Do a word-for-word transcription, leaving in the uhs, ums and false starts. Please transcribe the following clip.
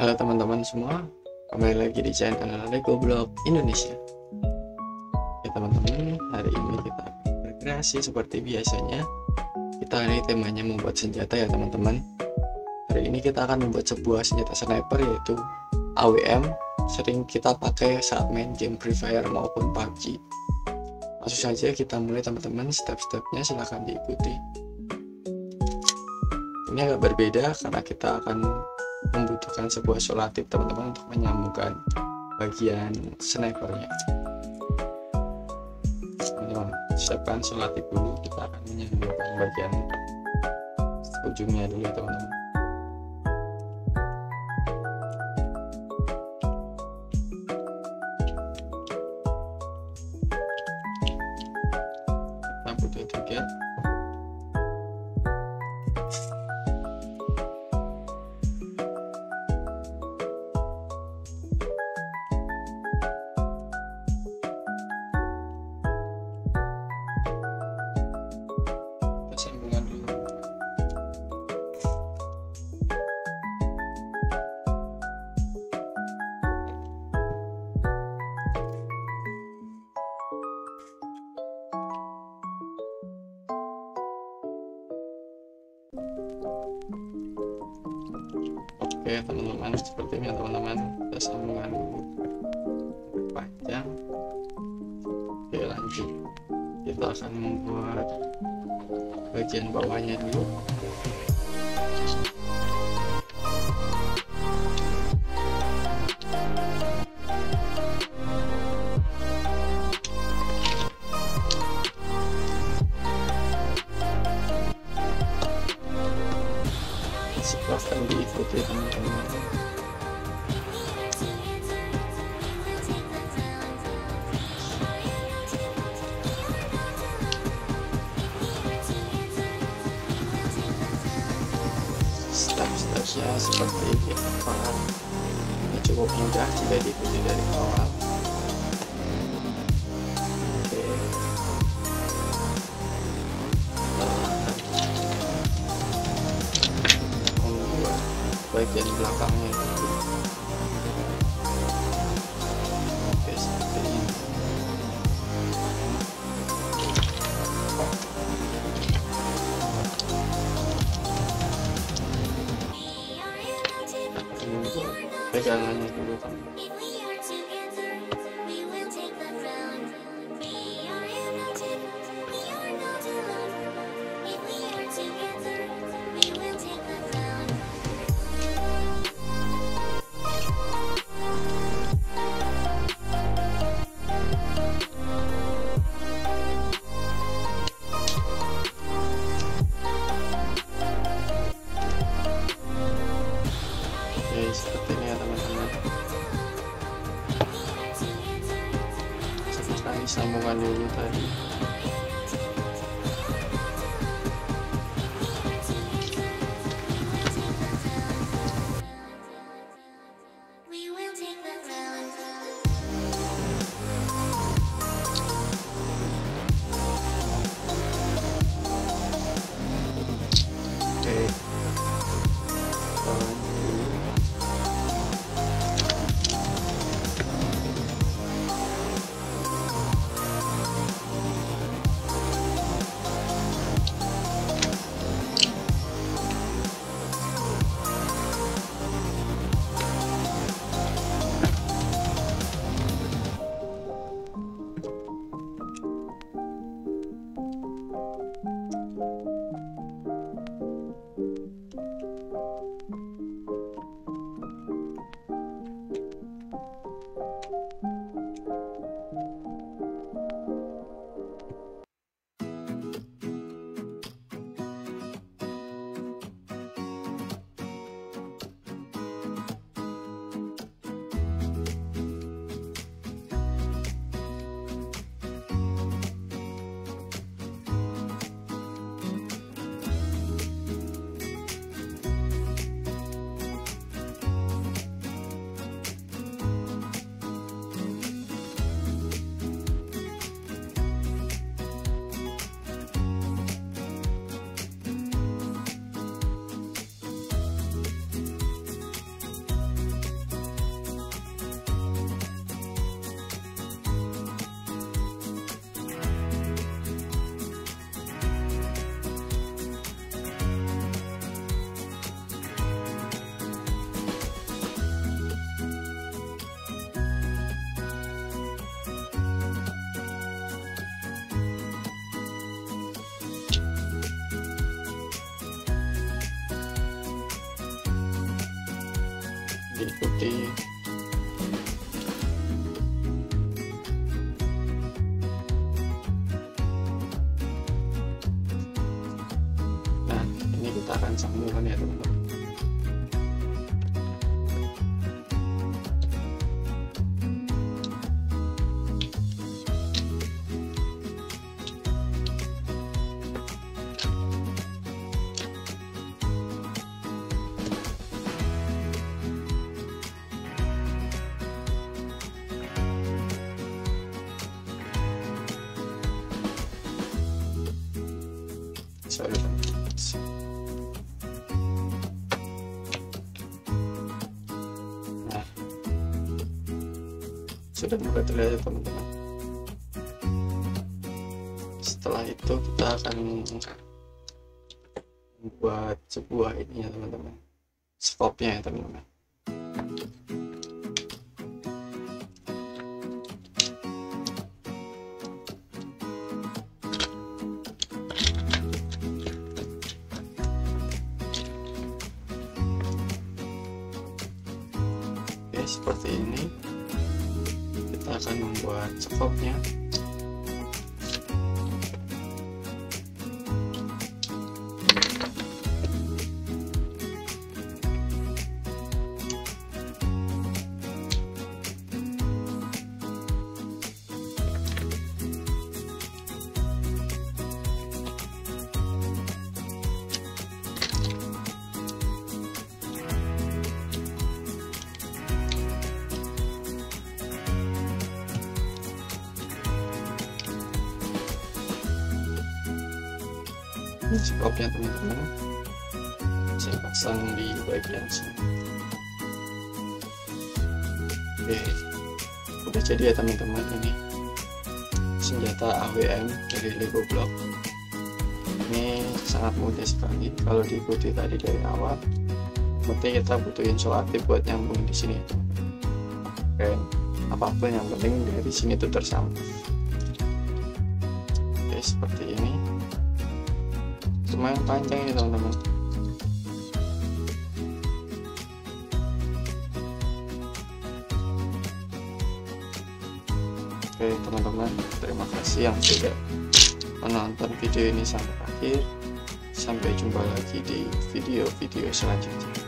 Halo teman-teman semua, kembali lagi di channel Lego Blok Indonesia. Ya teman-teman, hari ini kita berkreasi seperti biasanya. Kita hari ini temanya membuat senjata ya teman-teman. Hari ini kita akan membuat sebuah senjata sniper yaitu A W M. Sering kita pakai saat main game Free Fire maupun P U B G. Langsung saja kita mulai teman-teman, step-stepnya silahkan diikuti. Ini agak berbeda karena kita akan membutuhkan sebuah solatif teman-teman untuk menyambungkan bagian snipernya. Teman-teman, siapkan solatif dulu, kita akan menyambungkan bagian ujungnya dulu ya teman-teman. Kita butuh tiga. Oke teman-teman, seperti ini teman-teman, kita sambungan panjang. Oke lanjut, kita akan membuat bagian bawahnya dulu. Silahkan diikuti teman-teman. Step-stepnya seperti ini, ini cukup mudah jika diikuti dari awal. Oke, bagian belakangnya itu. Oke, seperti ini. Pegangannya dulu teman. Seperti ini ya teman-teman, seperti sambungan dulu tadi. ikuti. Nah, ini kita akan sambungkan ya teman-teman. Nah, sudah mulai terlihat teman-teman. Setelah itu kita akan membuat sebuah ini ya teman-teman, stopnya ya teman-teman. Seperti ini kita akan membuat stopnya. Stopnya teman-teman saya pasang di bagian sini. Oke, udah jadi ya teman-teman, ini senjata A W M dari Lego Blok. Ini sangat mudah sekali kalau diikuti tadi dari awal. Penting kita butuhin solutif buat nyambung di sini. Oke, apapun yang penting dari sini tuh tersambung. Oke, seperti ini. Cuma yang panjang ya teman-teman. Oke teman-teman, terima kasih yang sudah menonton video ini sampai akhir. Sampai jumpa lagi di video-video selanjutnya.